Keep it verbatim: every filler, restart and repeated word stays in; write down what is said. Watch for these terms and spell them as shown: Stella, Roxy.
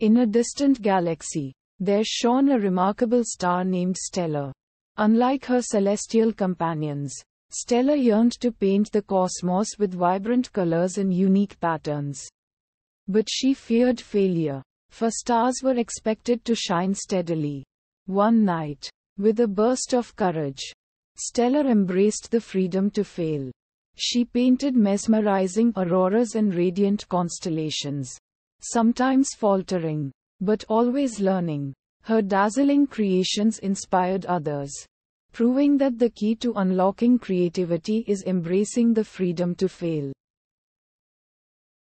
In a distant galaxy, there shone a remarkable star named Stella. Unlike her celestial companions, Stella yearned to paint the cosmos with vibrant colors and unique patterns. But she feared failure, for stars were expected to shine steadily. One night, with a burst of courage, Stella embraced the freedom to fail. She painted mesmerizing auroras and radiant constellations, sometimes faltering, but always learning. Her dazzling creations inspired others, proving that the key to unlocking creativity is embracing the freedom to fail.